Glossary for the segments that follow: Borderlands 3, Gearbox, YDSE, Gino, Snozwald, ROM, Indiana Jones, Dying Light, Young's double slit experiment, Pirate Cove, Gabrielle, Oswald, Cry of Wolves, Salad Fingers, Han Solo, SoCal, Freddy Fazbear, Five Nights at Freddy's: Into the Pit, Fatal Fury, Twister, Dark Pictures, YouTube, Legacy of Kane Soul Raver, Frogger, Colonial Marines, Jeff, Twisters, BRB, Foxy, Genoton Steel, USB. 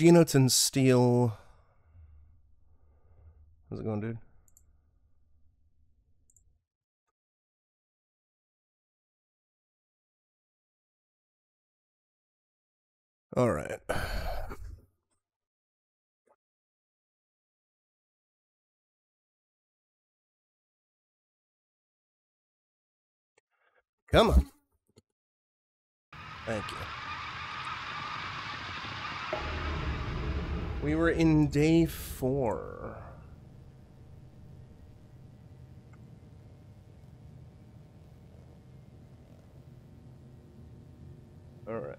Genoton Steel. How's it going, dude? All right. Come on. Thank you. We were in day 4. All right.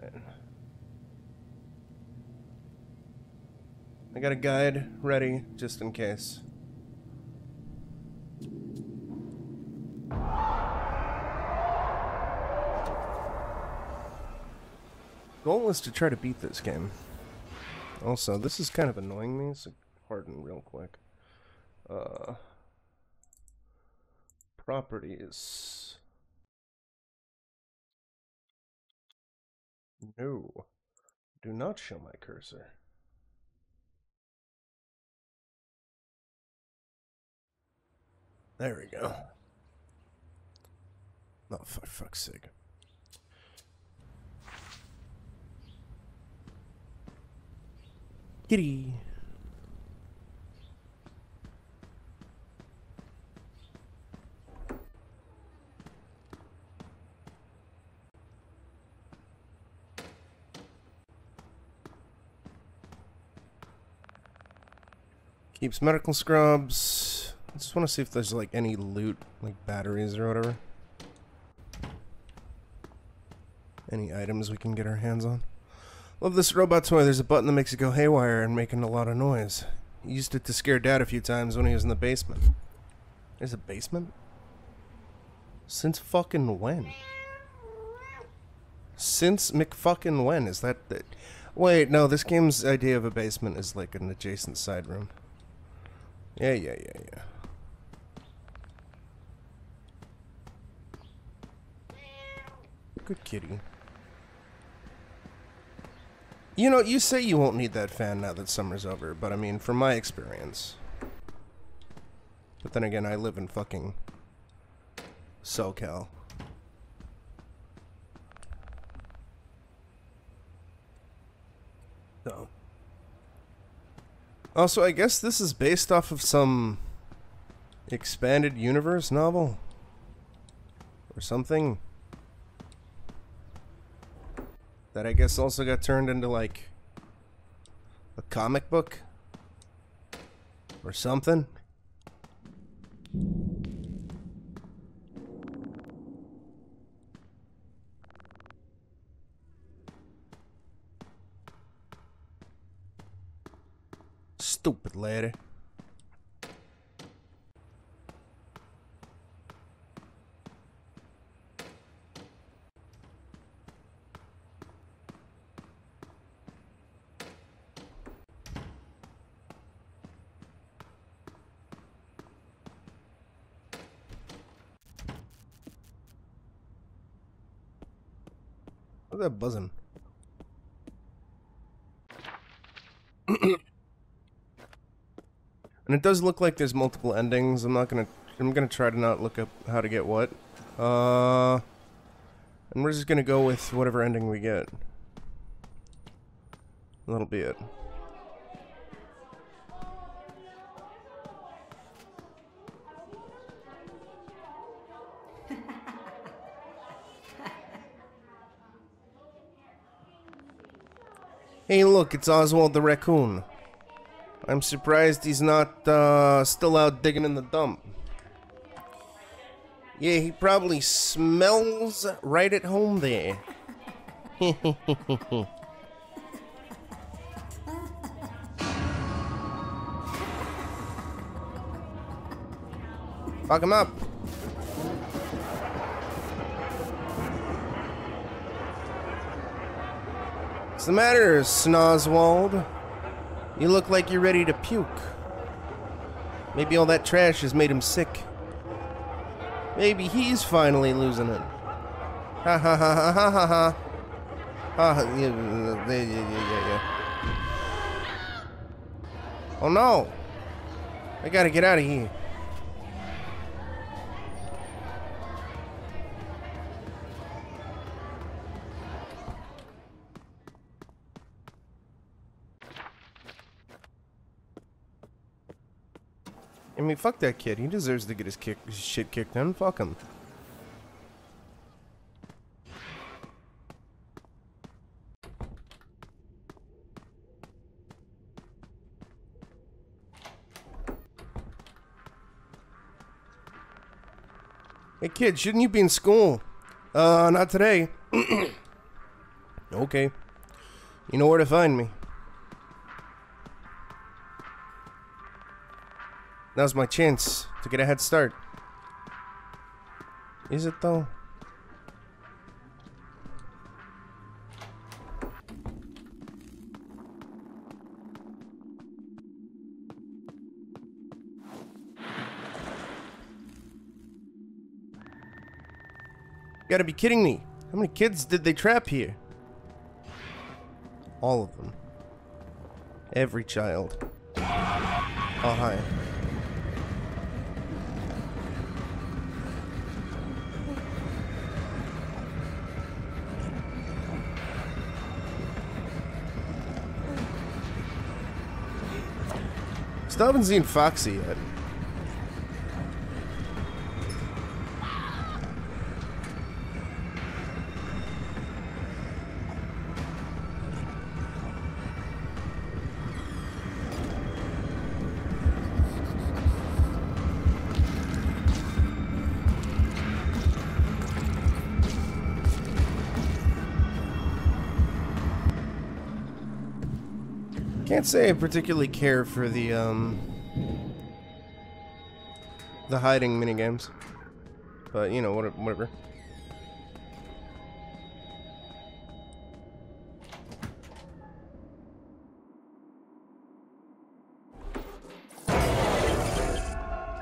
I got a guide ready just in case. Goal is to try to beat this game. Also, this is kind of annoying me, so pardon real quick. Properties. No. Do not show my cursor. There we go. Oh, for fuck's sake. Kitty. Keeps medical scrubs. I just want to see if there's like any loot, like batteries or whatever. Any items we can get our hands on. Love this robot toy. There's a button that makes it go haywire and making a lot of noise. He used it to scare Dad a few times when he was in the basement. There's a basement? Since fucking when? Since McFucking when? Is that the... Wait, no, this game's idea of a basement is like an adjacent side room. Yeah. Good kitty. You know, you say you won't need that fan now that summer's over, but I mean, from my experience. But then again, I live in fucking SoCal. So. Also, I guess this is based off of some expanded universe novel or something. That I guess also got turned into, like, a comic book? Or something? Stupid lady. What's that buzzing? And it does look like there's multiple endings. I'm gonna try to not look up how to get what. And we're just gonna go with whatever ending we get. That'll be it. Hey look, it's Oswald the raccoon. I'm surprised he's not still out digging in the dump. Yeah, he probably smells right at home there. Fuck him up. What's the matter, Snozwald? You look like you're ready to puke. Maybe all that trash has made him sick. Maybe he's finally losing it. Ha ha ha ha ha ha ha. Ha ha. Yeah, yeah, yeah, yeah, yeah. Oh no! I gotta get out of here. I mean, fuck that kid. He deserves to get his shit kicked in. Fuck him. Hey kid, shouldn't you be in school? Not today. Okay. You know where to find me. Now's my chance to get a head start. Is it though? You gotta be kidding me. How many kids did they trap here? All of them. Every child. Oh, hi. Still haven't seen Foxy yet. Can't say I particularly care for the hiding minigames, but you know, whatever.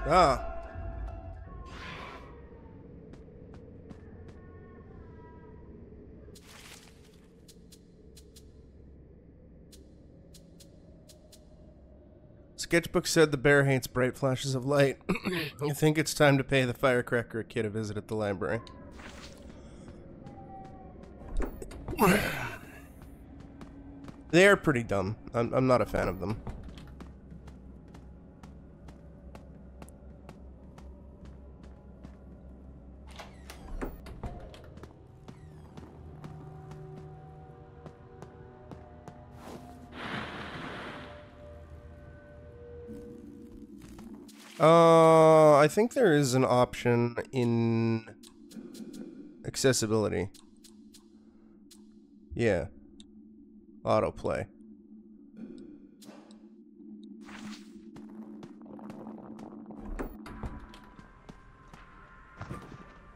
Ah. Sketchbook said the bear hates bright flashes of light. I think it's time to pay the firecracker kid a visit at the library. They are pretty dumb. I'm not a fan of them. I think there is an option in accessibility. Yeah. Autoplay.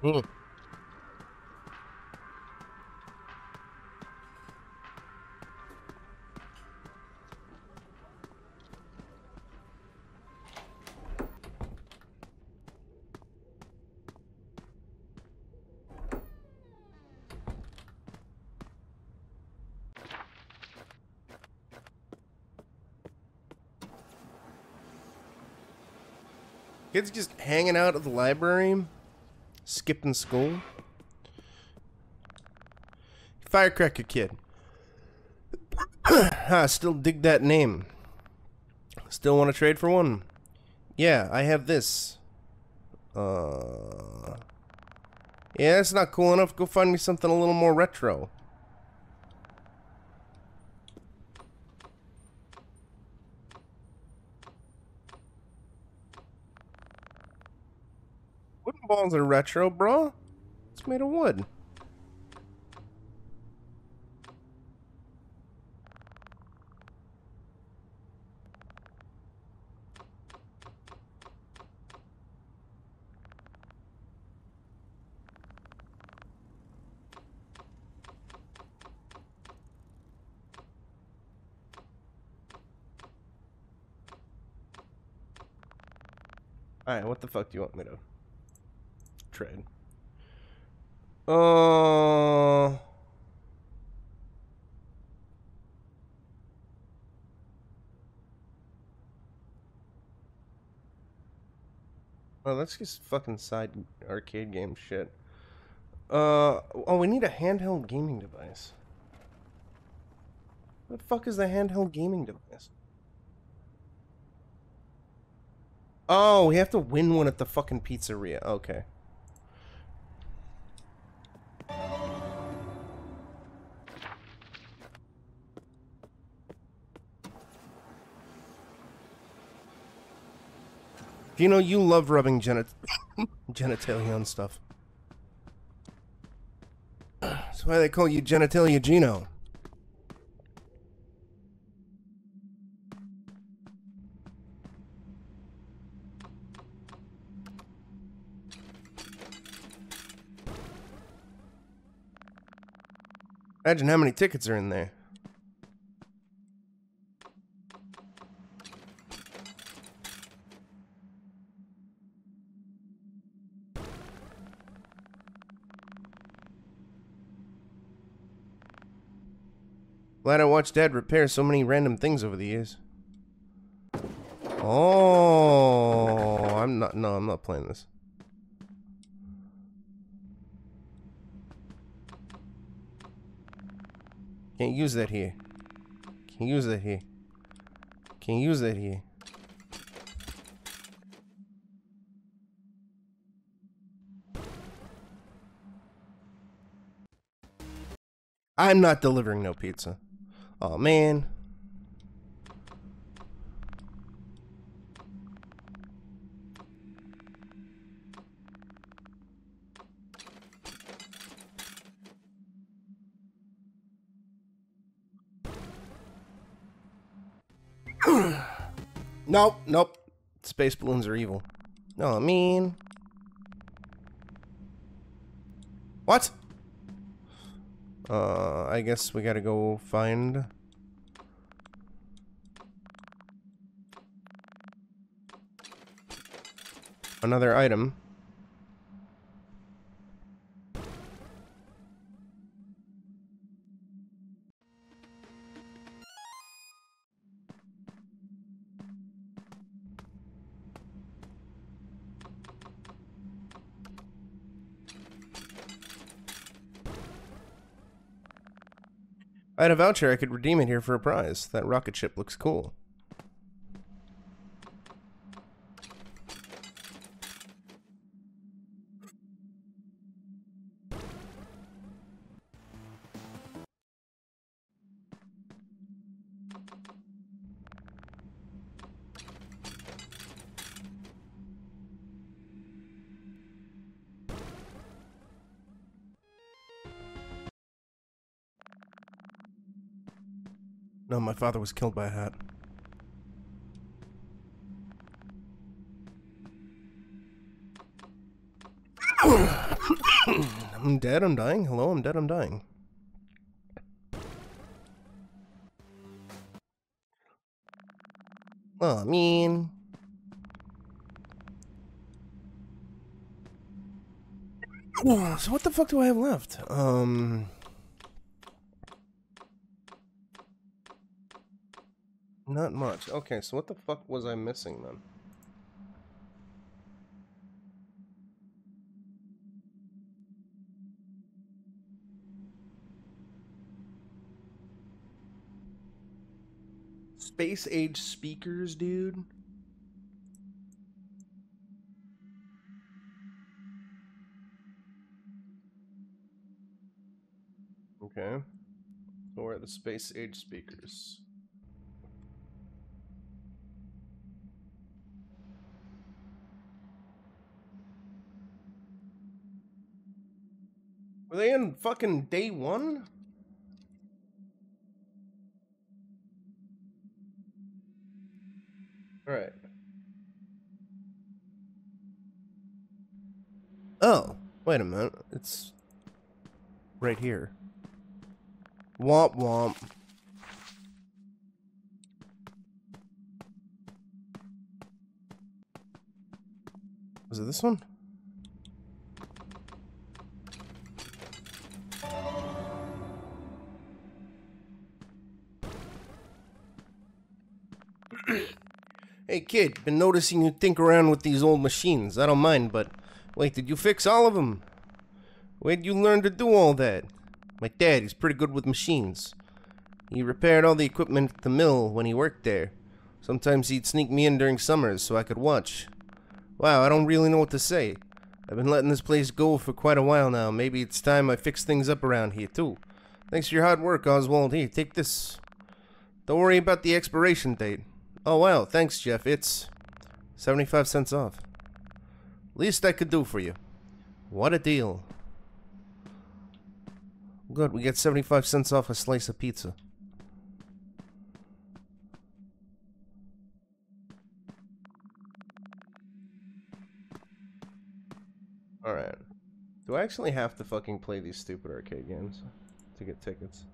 Mm. Kids just hanging out at the library, skipping school. Firecracker Kid. I still dig that name. Still want to trade for one? Yeah, I have this. Yeah, that's not cool enough. Go find me something a little more retro. Balls are retro, bro. It's made of wood. Alright, what the fuck do you want me to trade? Well, that's just fucking side arcade game shit. Oh, we need a handheld gaming device. What the fuck is the handheld gaming device? Oh, we have to win one at the fucking pizzeria. Okay. You know, you love rubbing genitalia on stuff. That's why they call you Genitalia Gino. Imagine how many tickets are in there. Glad I watched Dad repair so many random things over the years. Oh, I'm not. No, I'm not playing this. Can't use that here. Can't use that here. Can't use that here. I'm not delivering no pizza. Oh man. Nope, nope. Space balloons are evil. No, I mean. What? I guess we gotta go find... another item. I had a voucher, I could redeem it here for a prize. That rocket ship looks cool. No, my father was killed by a hat. I'm dead, I'm dying. Hello, I'm dead, I'm dying. Oh, I mean... So what the fuck do I have left? Not much. Okay, so what the fuck was I missing then? Space age speakers, dude. Okay. So where are the space age speakers? Were they in fucking day one? All right. Oh, wait a minute. It's right here. Womp womp. Was it this one? Hey kid, been noticing you think around with these old machines. I don't mind, but wait, did you fix all of them? Where'd you learn to do all that? My dad, he's pretty good with machines. He repaired all the equipment at the mill when he worked there. Sometimes he'd sneak me in during summers so I could watch. Wow, I don't really know what to say. I've been letting this place go for quite a while now. Maybe it's time I fix things up around here too. Thanks for your hard work, Oswald. Here, take this. Don't worry about the expiration date. Oh wow, thanks Jeff. It's 75 cents off. Least I could do for you. What a deal. Good, we get 75 cents off a slice of pizza. Alright. Do I actually have to fucking play these stupid arcade games to get tickets?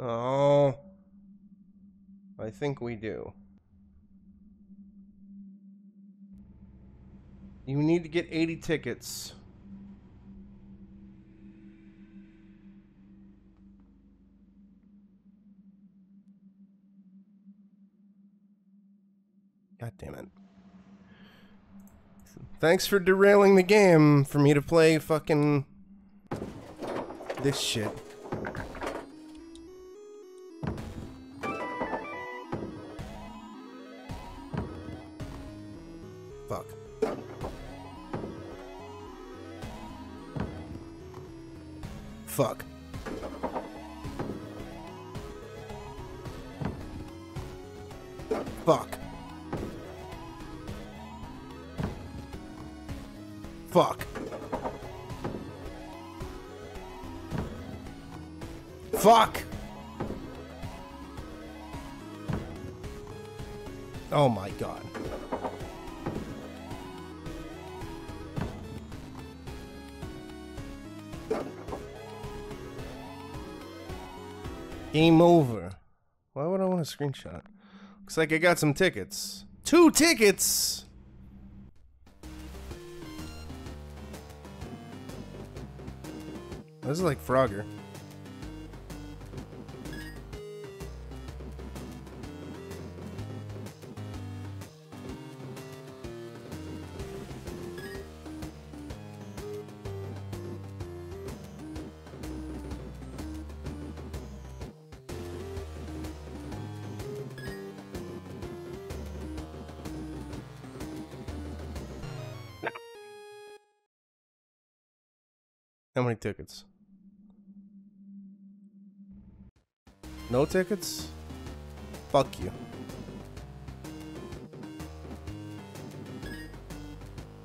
Oh. I think we do. You need to get 80 tickets. God damn it. Thanks for derailing the game for me to play fucking this shit. Fuck. Fuck. Fuck. Fuck. Fuck! Oh my god. Game over. Why would I want a screenshot? Looks like I got some tickets. 2 tickets! This is like Frogger. How many tickets? No tickets? Fuck you.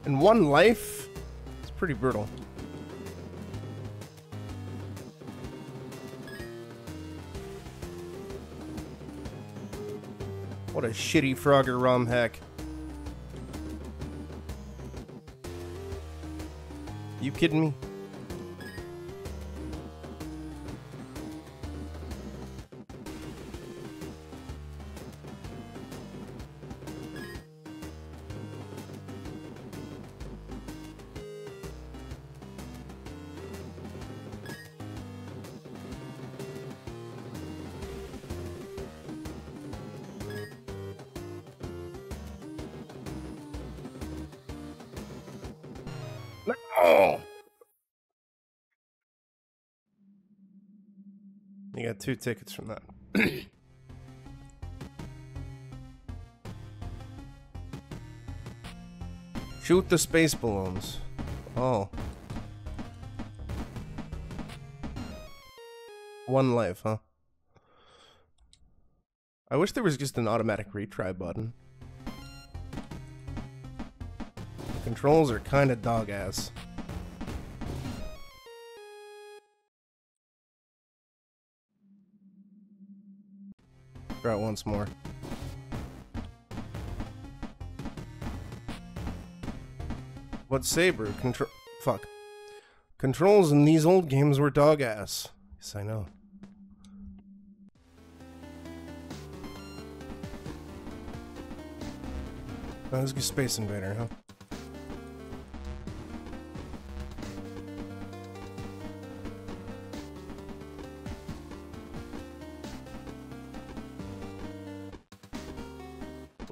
In one life? It's pretty brutal. What a shitty Frogger ROM hack. You kidding me? You got 2 tickets from that. Shoot the space balloons. Oh. 1 life, huh? I wish there was just an automatic retry button. The controls are kinda dog ass. Try it once more. What saber control? Fuck. Controls in these old games were dog ass. Yes, I know. That was a good Space Invader, huh?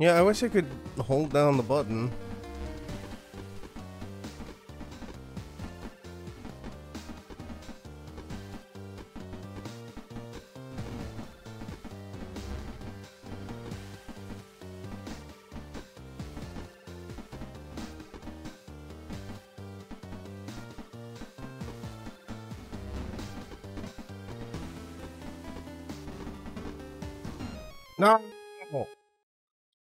Yeah, I wish I could hold down the button. No!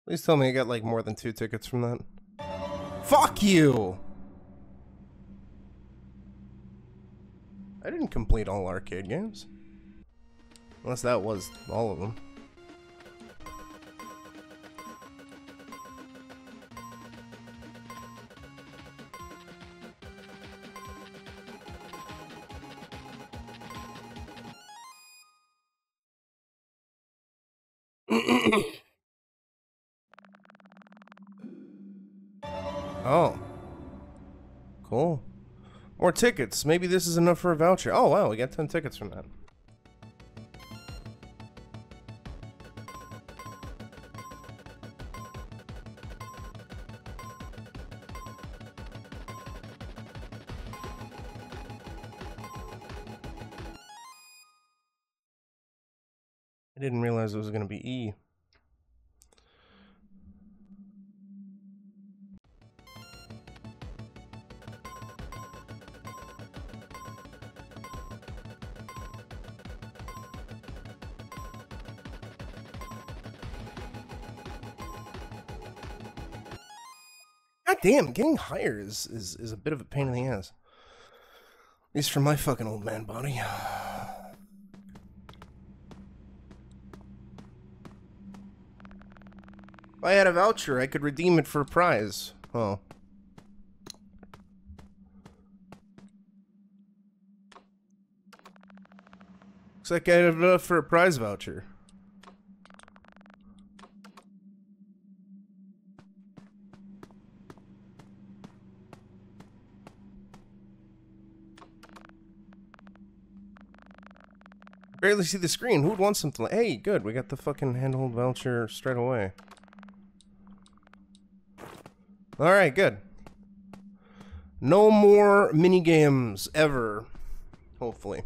Please tell me I got like more than 2 tickets from that. Fuck you! I didn't complete all arcade games. Unless that was all of them. Oh. Cool. More tickets. Maybe this is enough for a voucher. Oh wow, we got 10 tickets from that. I didn't realize it was going to be E. Damn, getting higher is a bit of a pain in the ass. At least for my fucking old man body. If I had a voucher, I could redeem it for a prize. Oh. Looks like I have enough for a prize voucher. Barely see the screen. Who would want something like... Hey, good. We got the fucking handheld voucher straight away. Alright, good. No more minigames ever. Hopefully.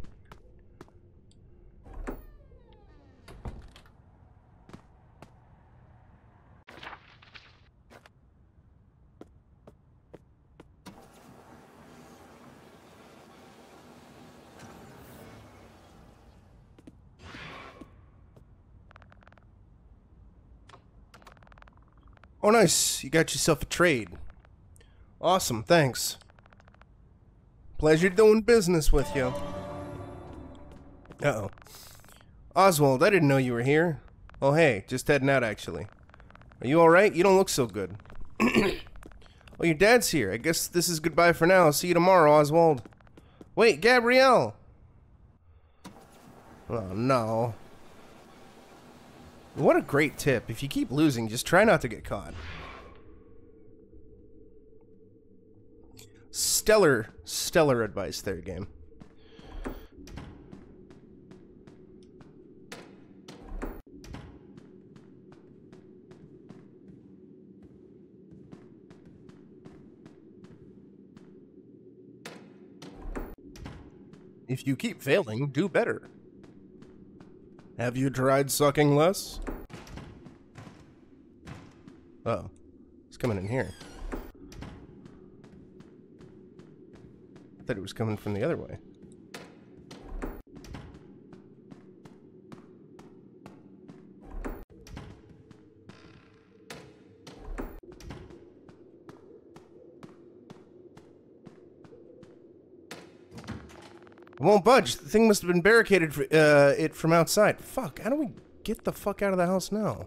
Oh nice, you got yourself a trade. Awesome, thanks. Pleasure doing business with you. Uh-oh. Oswald, I didn't know you were here. Oh hey, just heading out actually. Are you alright? You don't look so good. Oh, your dad's here. I guess this is goodbye for now. See you tomorrow, Oswald. Wait, Gabrielle! Oh no. What a great tip. If you keep losing, just try not to get caught. Stellar, stellar advice there, game. If you keep failing, do better. Have you tried sucking less? Uh-oh. It's coming in here. I thought it was coming from the other way. It won't budge. The thing must have been barricaded for, it from outside. Fuck, how do we get the fuck out of the house now?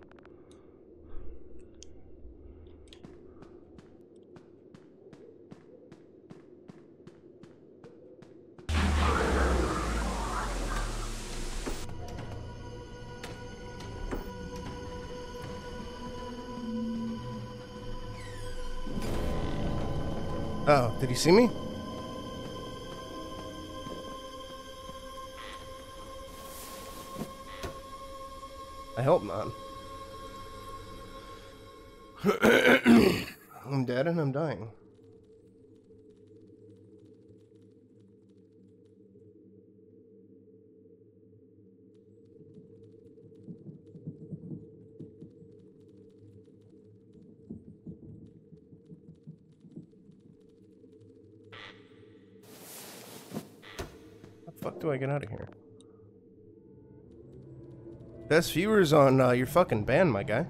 Uh oh, did he see me? I hope not. I'm dead and I'm dying. How the fuck do I get out of here? Best viewers on your fucking band, my guy.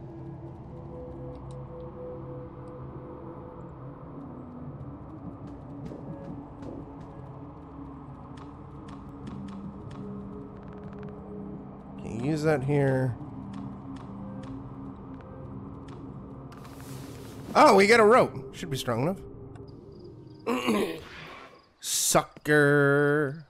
Can you use that here? Oh, we got a rope. Should be strong enough. Sucker.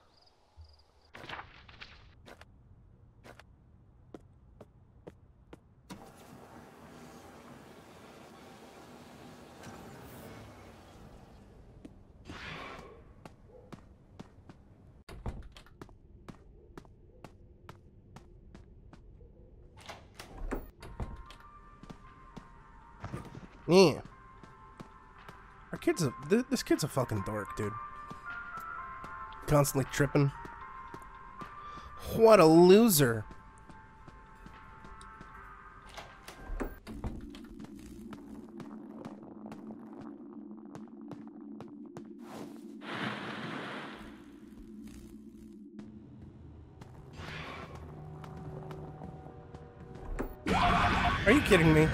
Yeah. Our kid's a, this kid's a fucking dork, dude. Constantly tripping. What a loser. Are you kidding me?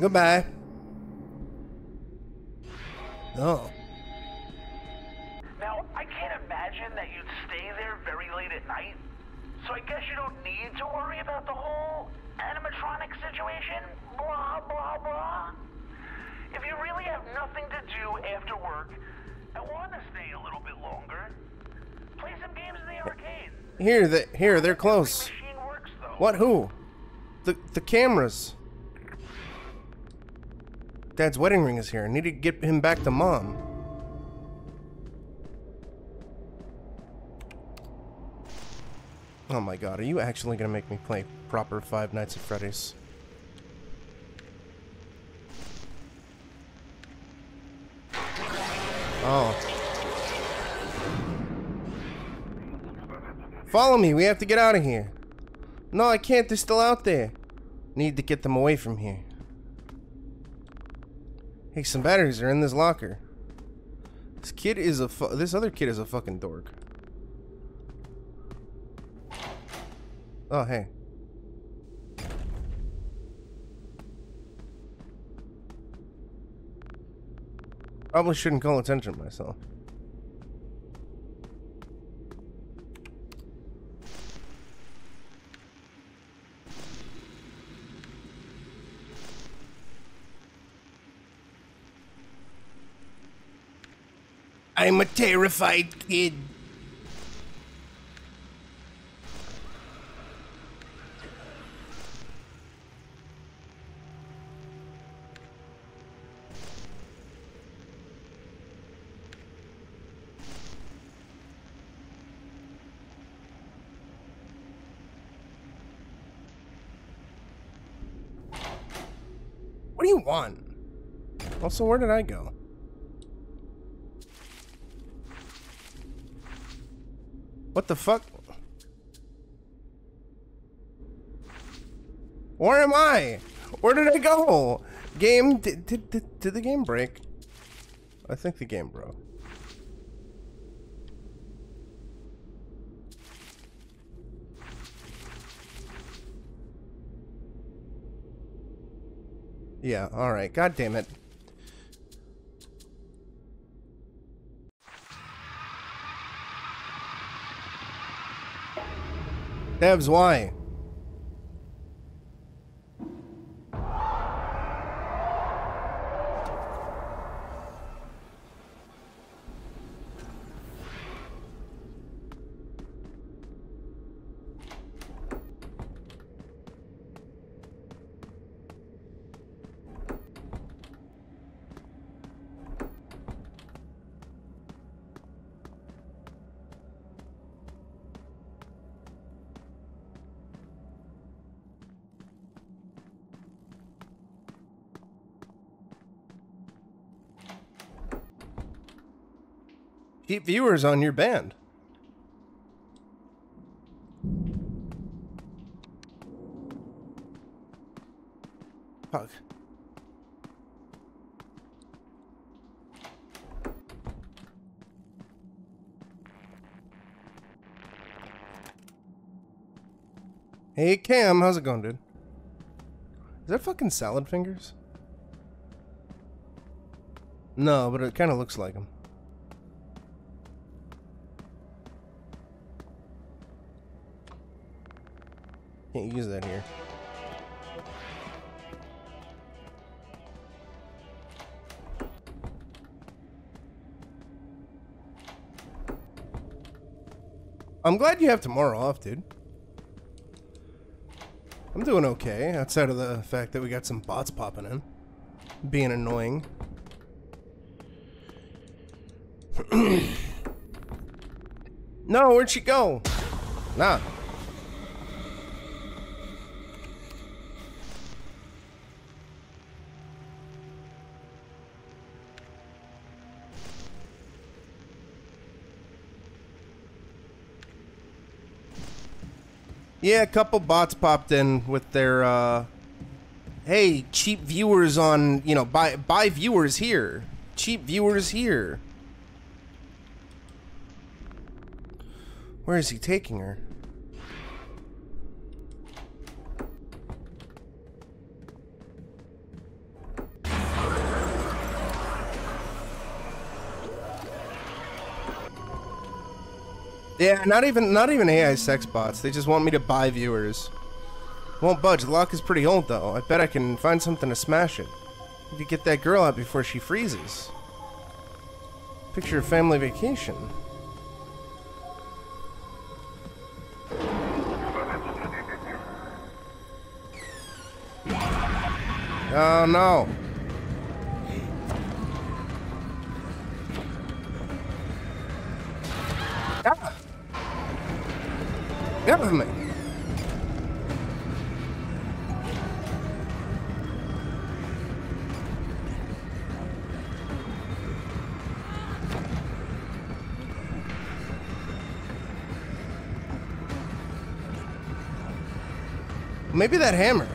Goodbye. Oh. Now, I can't imagine that you'd stay there very late at night, so I guess you don't need to worry about the whole animatronic situation, blah, blah, blah. If you really have nothing to do after work, I want to stay a little bit longer. Play some games in the arcade. Here, they're close. Machine works, though. What, who? The cameras. Dad's wedding ring is here. I need to get him back to Mom. Oh my god, are you actually gonna make me play proper Five Nights at Freddy's? Oh. Follow me, we have to get out of here. No, I can't, they're still out there. Need to get them away from here. Hey, some batteries are in this locker. This kid is a this other kid is a fucking dork. Oh, hey. Probably shouldn't call attention to myself. I'm a terrified kid. What do you want? Also, where did I go? What the fuck? Where am I? Where did I go? Game, did the game break? I think the game broke. Yeah, alright, god damn it. Devs, why? Keep viewers on your band. Fuck. Hey Cam, how's it going, dude? Is that fucking Salad Fingers? No, but it kind of looks like him. Can't use that here. I'm glad you have tomorrow off, dude. I'm doing okay, outside of the fact that we got some bots popping in. Being annoying. No, where'd she go? Nah. Yeah, a couple bots popped in with their, hey, cheap viewers on, you know, buy viewers here. Cheap viewers here. Where is he taking her? Yeah, not even AI sex bots. They just want me to buy viewers. Won't budge. The lock is pretty old though. I bet I can find something to smash it. Need to get that girl out before she freezes. Picture of family vacation. Oh no. Ah. Get with me. Maybe that hammer.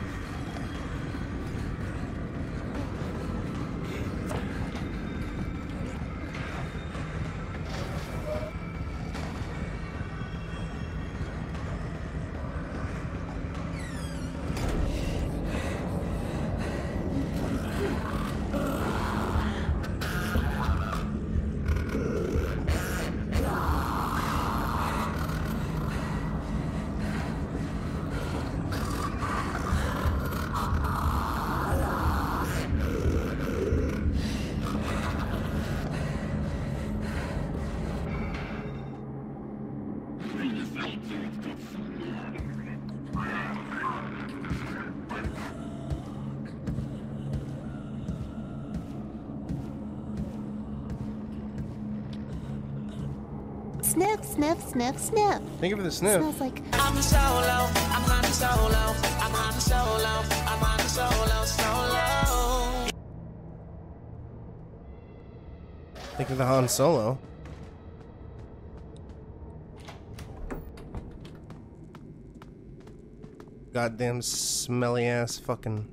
Sniff, sniff. Thank you for the sniff. It smells like I'm solo. I'm on solo. I'm on solo. I'm on solo. Solo. Think of the Han Solo. goddamn smelly ass fucking.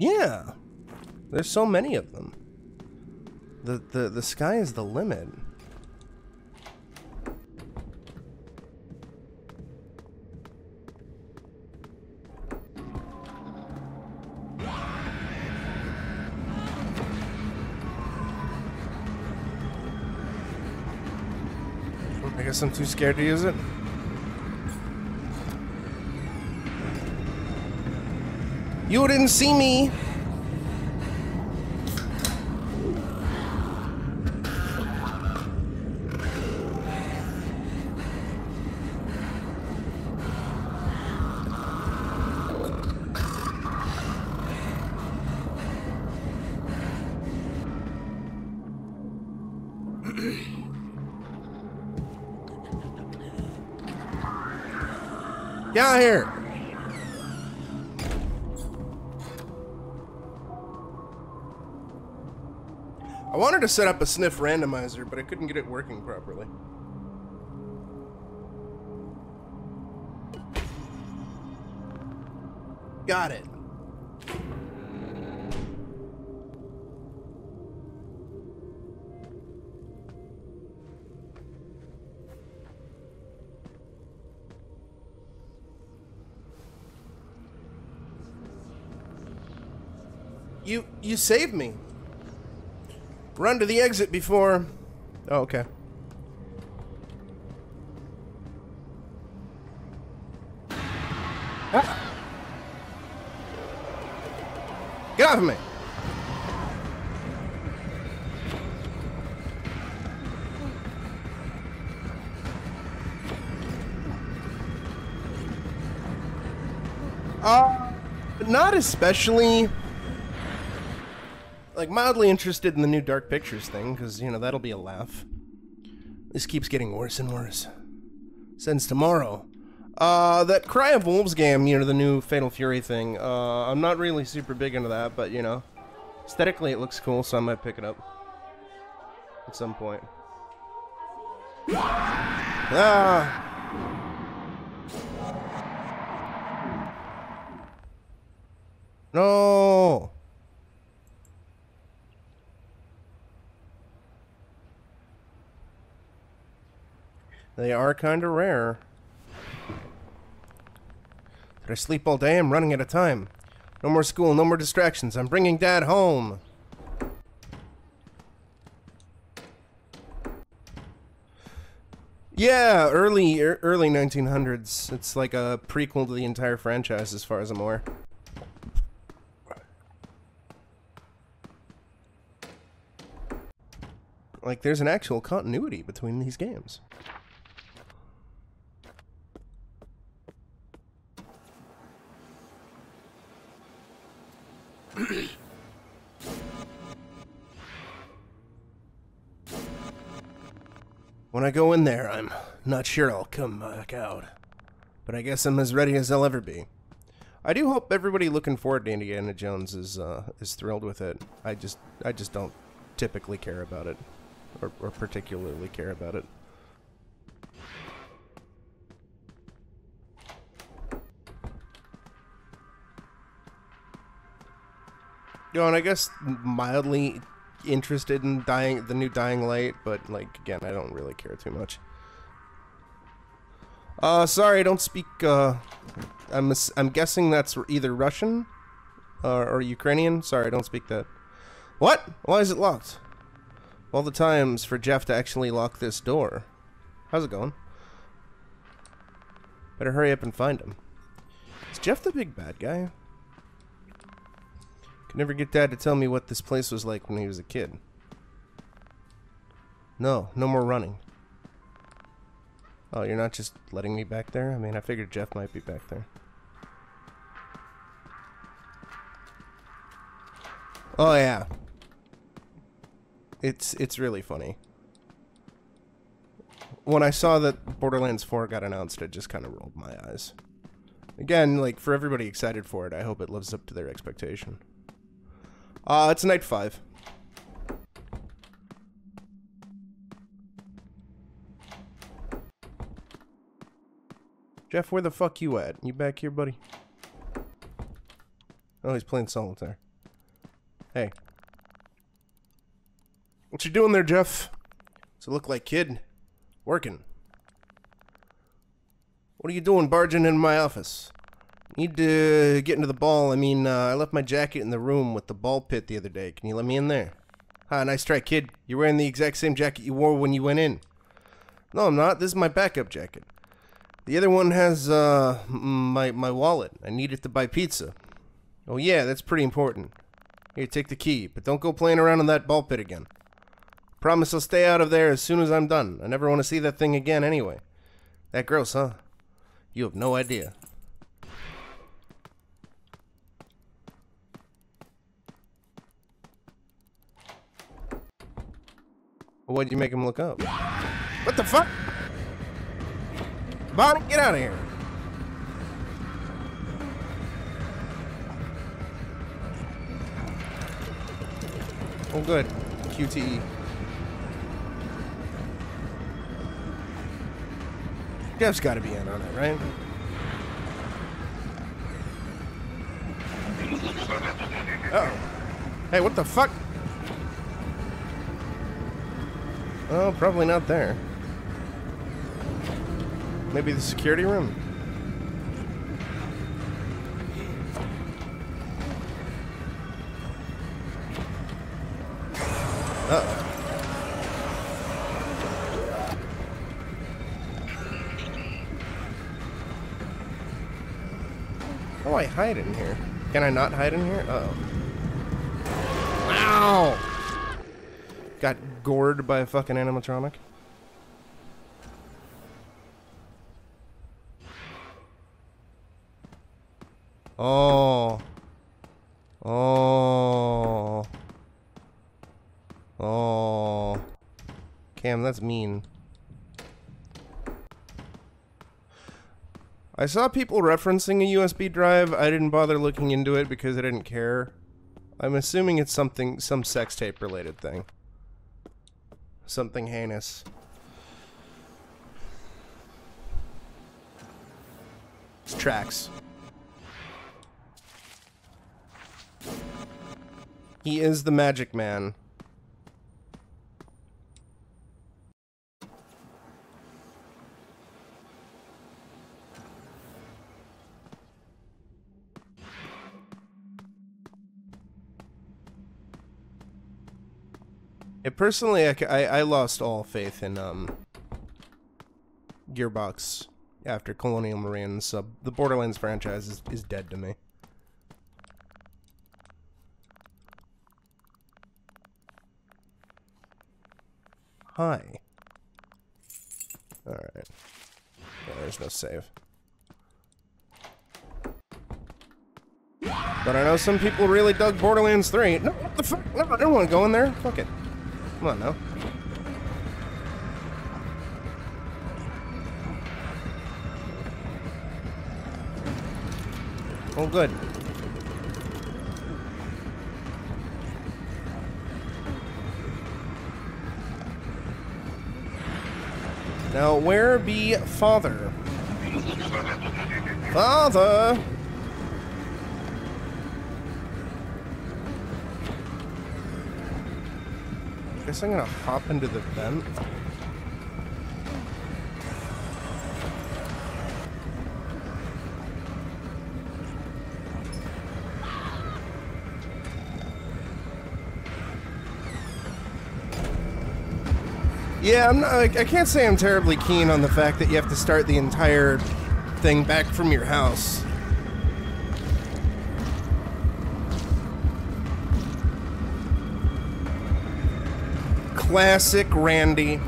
Yeah, there's so many of them. The sky is the limit. I guess I'm too scared to use it. You didn't see me! Get out of here! I wanted to set up a sniff randomizer, but I couldn't get it working properly. Got it. You saved me. Run to the exit before... Oh, okay. Ah. Get off of me! Not especially... Like, mildly interested in the new Dark Pictures thing, because, you know, that'll be a laugh. This keeps getting worse and worse. Since tomorrow. That Cry of Wolves game, you know, the new Fatal Fury thing, I'm not really super big into that, but, you know, aesthetically it looks cool, so I might pick it up. At some point. Ah! No! They are kind of rare. Did I sleep all day? I'm running out of time. No more school, no more distractions. I'm bringing Dad home. Yeah, early 1900s. It's like a prequel to the entire franchise as far as I'm aware. Like, there's an actual continuity between these games. When I go in there, I'm not sure I'll come back out, but I guess I'm as ready as I'll ever be. I do hope everybody looking forward to Indiana Jones is thrilled with it. I just don't typically care about it, or particularly care about it. You know, and I guess mildly interested in the new Dying Light, but, like, again, I don't really care too much. Sorry, I don't speak, I'm guessing that's either Russian or Ukrainian. Sorry, I don't speak that. What? Why is it locked? All the times for Jeff to actually lock this door. How's it going? Better hurry up and find him. Is Jeff the big bad guy? Could never get Dad to tell me what this place was like when he was a kid. No, no more running. Oh, you're not just letting me back there? I mean, I figured Jeff might be back there. Oh yeah. It's really funny. When I saw that Borderlands 4 got announced, I just kind of rolled my eyes. Again, like, for everybody excited for it, I hope it lives up to their expectation. It's night 5. Jeff, where the fuck you at? You back here, buddy? Oh, he's playing solitaire. Hey. What you doing there, Jeff? Does it look like kid? Working. What are you doing barging into my office? Need to get into the ball. I mean, I left my jacket in the room with the ball pit the other day. Can you let me in there? Hi, nice try, kid. You're wearing the exact same jacket you wore when you went in. No, I'm not. This is my backup jacket. The other one has, my wallet. I need it to buy pizza. Oh yeah, that's pretty important. Here, take the key, but don't go playing around in that ball pit again. Promise I'll stay out of there as soon as I'm done. I never want to see that thing again anyway. That gross, huh? You have no idea. What'd you make him look up? What the fuck? Bonnie, get out of here. Oh, good. QTE. Jeff's got to be in on it, right? Uh-oh. Hey, what the fuck? Oh, probably not there. Maybe the security room. Uh-oh. How do I hide in here? Can I not hide in here? Uh-oh. Wow! Got gored by a fucking animatronic. Oh. Oh. Oh. Cam, that's mean. I saw people referencing a USB drive. I didn't bother looking into it because I didn't care. I'm assuming it's something, some sex tape related thing. Something heinous. It's tracks. He is the magic man. It personally, I lost all faith in Gearbox after Colonial Marines. So the Borderlands franchise is dead to me. Hi. Alright. Yeah, there's no save. But I know some people really dug Borderlands 3. No, what the fuck? No, I don't want to go in there. Fuck it. Come on now. Oh, good. Now, where be father? Father! Guess I'm gonna hop into the vent. Yeah, I'm not, I can't say I'm terribly keen on the fact that you have to start the entire thing back from your house. Classic Randy.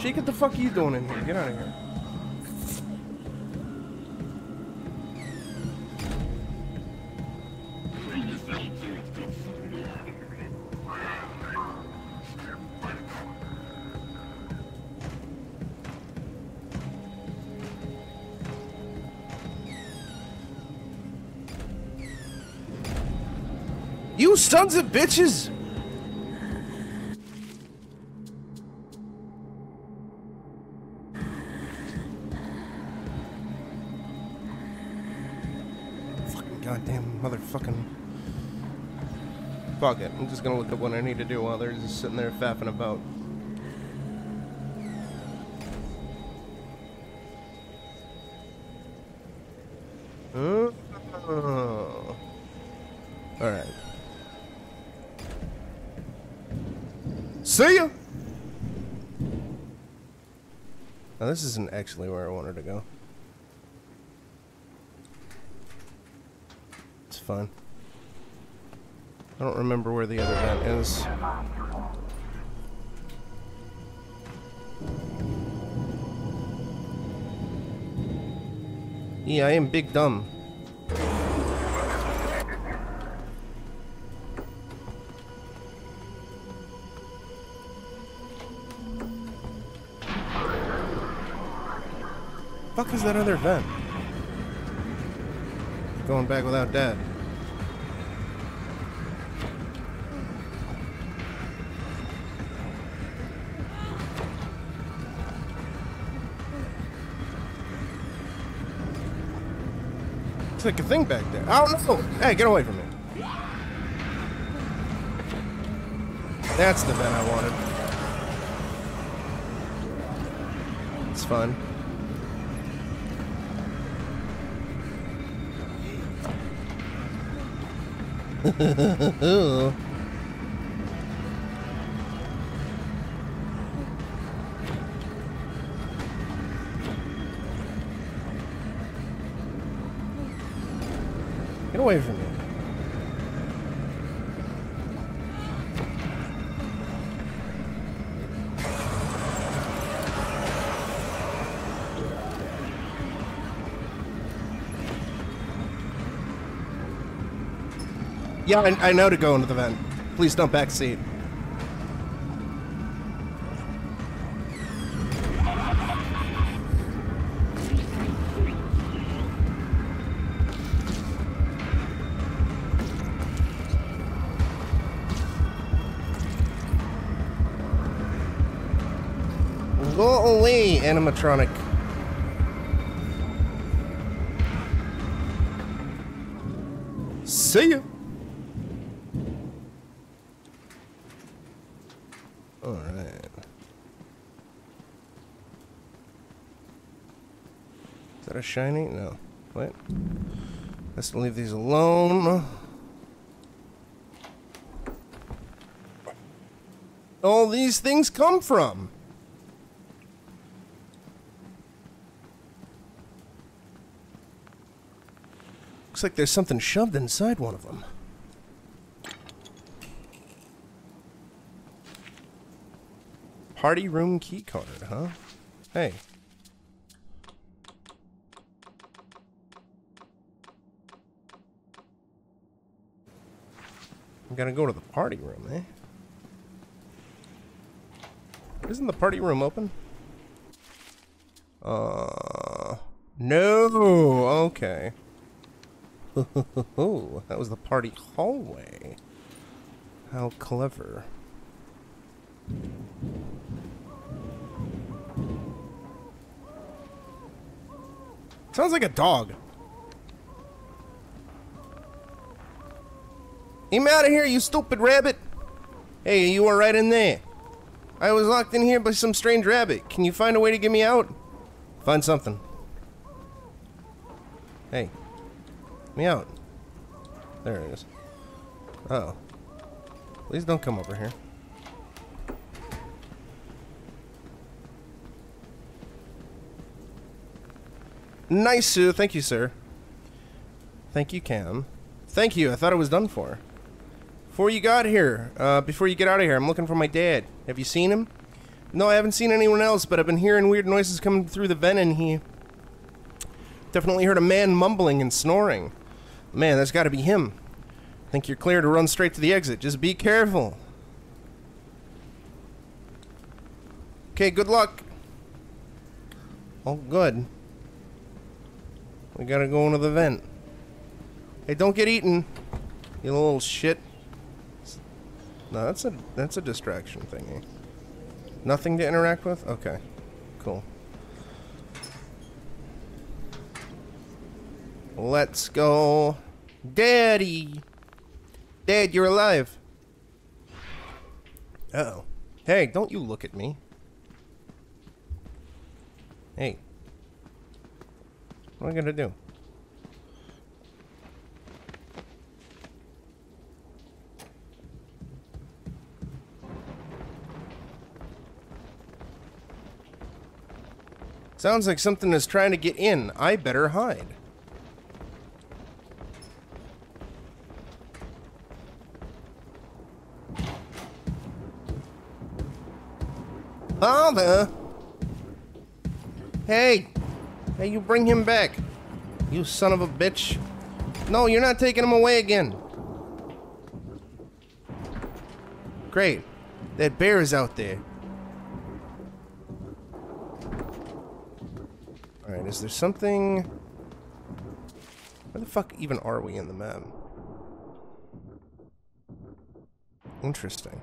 Jake, what the fuck are you doing in here? Get out of here. You sons of bitches! Fucking goddamn motherfucking... Fuck it, I'm just gonna look up what I need to do while they're just sitting there faffing about. Oh. All right. See ya. Now this isn't actually where I wanted to go. It's fine. I don't remember where the other vent is. Yeah, I am big dumb. Fuck is that other vent? Going back without dad. It's like a thing back there. Oh no! Hey, get away from me. That's the vent I wanted. It's fun. Get away from me. Yeah, I know to go into the vent. Please don't backseat. Go away, animatronic. See ya. A shiny? No. Wait. Let's leave these alone. All these things come from. Looks like there's something shoved inside one of them. Party room key card, huh? Hey. I'm gonna go to the party room, eh? Isn't the party room open? No! Okay. Oh, that was the party hallway. How clever. Sounds like a dog. I'm out of here, you stupid rabbit! Hey, you were right in there. I was locked in here by some strange rabbit. Can you find a way to get me out? Find something. Hey. Get me out. There it is. Uh oh. Please don't come over here. Nice, Sue. Thank you, sir. Thank you, Cam. Thank you. I thought it was done for. Before you got here, before you get out of here, I'm looking for my dad. Have you seen him? No, I haven't seen anyone else, but I've been hearing weird noises coming through the vent in here. Definitely heard a man mumbling and snoring. Man, that's gotta be him. I think you're clear to run straight to the exit. Just be careful. Okay, good luck. Oh, good. We gotta go into the vent. Hey, don't get eaten, you little shit. No, that's a distraction thingy. Nothing to interact with? Okay. Cool. Let's go. Daddy! Dad, you're alive! Uh-oh. Hey, don't you look at me. Hey. What am I gonna do? Sounds like something is trying to get in. I better hide. Father! Hey! Hey, you bring him back! You son of a bitch! No, you're not taking him away again! Great. That bear is out there. Alright, is there something... Where the fuck even are we in the map? Interesting.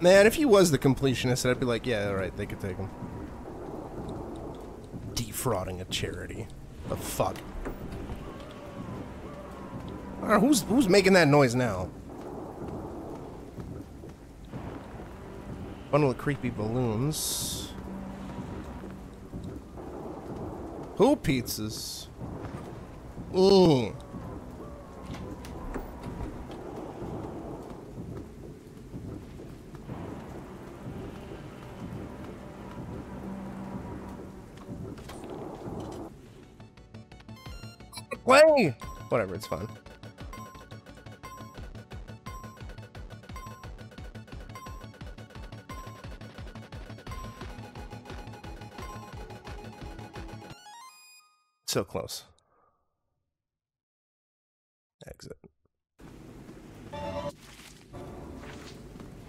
Man, if he was the completionist, I'd be like, yeah, alright, they could take him. Defrauding a charity. The fuck? Alright, who's making that noise now? Bundle of creepy balloons. Who pizzas? Mmm. Way! Whatever, it's fun. So close. Exit. Oh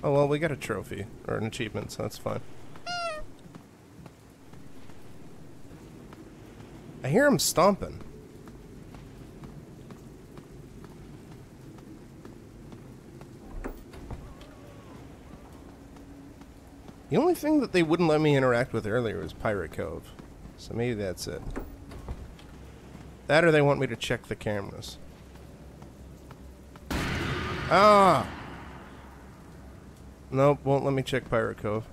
well, we got a trophy or an achievement, so that's fine. I hear him stomping. The only thing that they wouldn't let me interact with earlier was Pirate Cove. So maybe that's it. That or they want me to check the cameras. Ah! Nope, won't let me check Pirate Cove.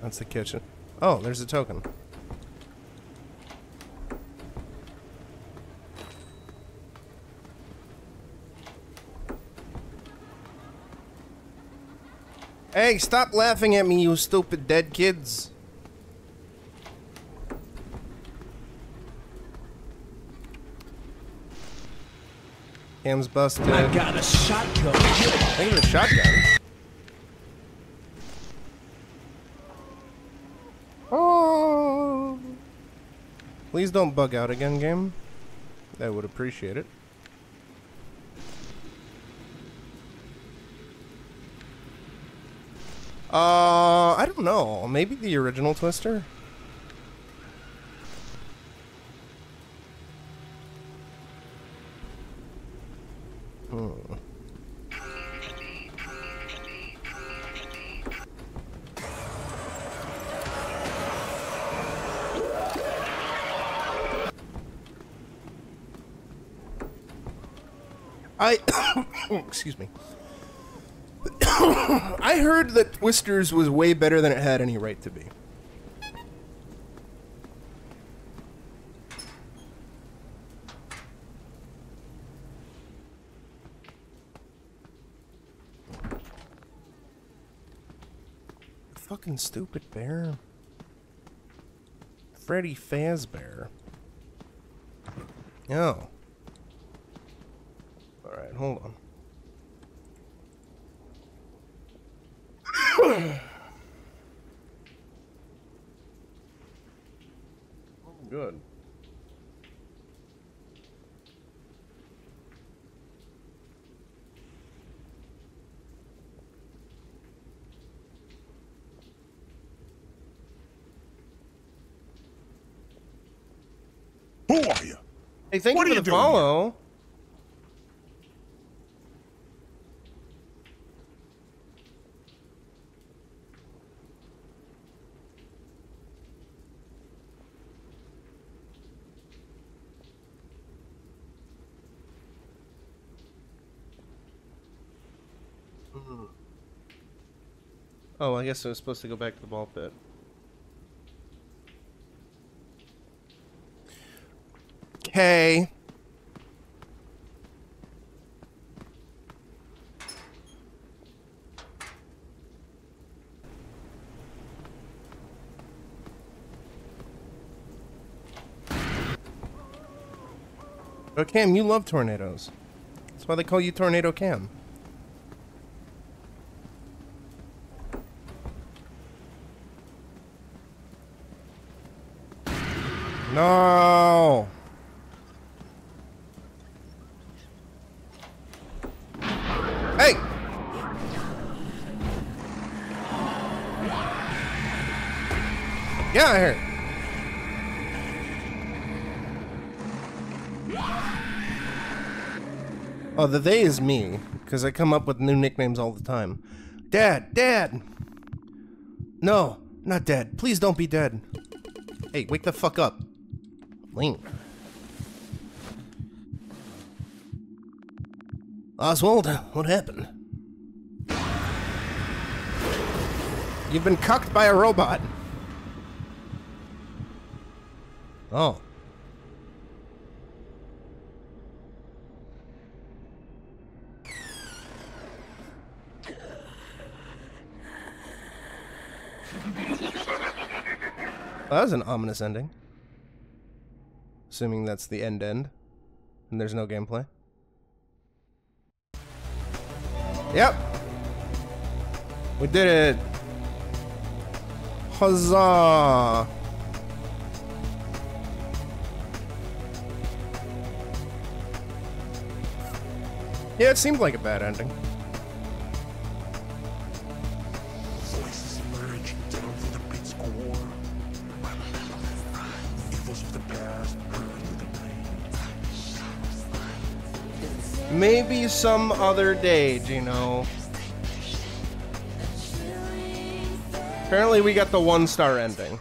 That's the kitchen. Oh, there's a token. Hey, stop laughing at me, you stupid dead kids. Cam's busted. I got a shotgun. I think it's a shotgun. Oh. Please don't bug out again, game. I would appreciate it. I don't know. Maybe the original Twister? Hmm. Excuse me. I heard that Twisters was way better than it had any right to be. Fucking stupid bear. Freddy Fazbear. Oh. Alright, hold on. Good. Who are you? Hey, thank you for the follow. Oh, I guess I was supposed to go back to the ball pit. Okay. Oh, Cam, you love tornadoes. That's why they call you Tornado Cam. No. Hey. Get out of here. Oh, the they is me, because I come up with new nicknames all the time. Dad, Dad. No, not Dad. Please don't be dead. Hey, wake the fuck up. Link. Oswald, what happened? You've been cucked by a robot. Oh. Well, that was an ominous ending. Assuming that's the end and there's no gameplay. Yep. We did it. Huzzah. Yeah, it seemed like a bad ending. Maybe some other day, Gino. Apparently we got the 1-star ending.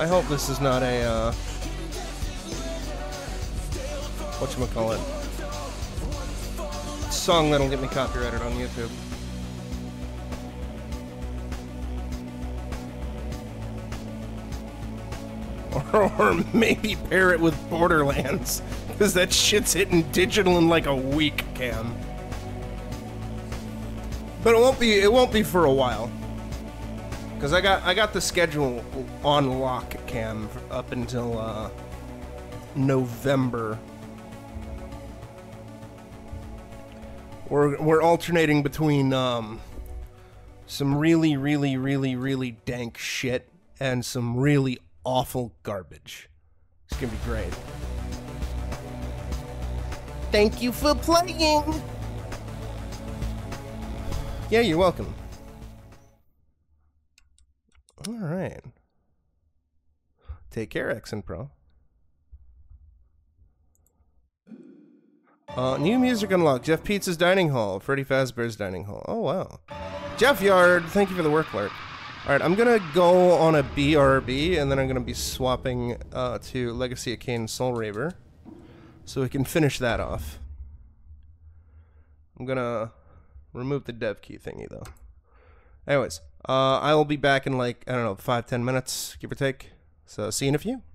I hope this is not a, whatchamacallit, song that'll get me copyrighted on YouTube. Or maybe pair it with Borderlands, because that shit's hitting digital in like a week, Cam. But it won't be for a while. Because I got the schedule on lock, Cam, up until November. We're alternating between some really dank shit and some really awful garbage. It's gonna be great. Thank you for playing. Yeah, you're welcome. All right. Take care, X and Pro. New music unlocked. Jeff Pizza's Dining Hall. Freddy Fazbear's Dining Hall. Oh, wow. Jeff Yard, thank you for the work alert. All right, I'm going to go on a BRB, and then I'm going to be swapping to Legacy of Kane Soul Raver, so we can finish that off. I'm going to remove the dev key thingy, though. Anyways. I will be back in like, I don't know, 5-10 minutes, give or take. So see you in a few.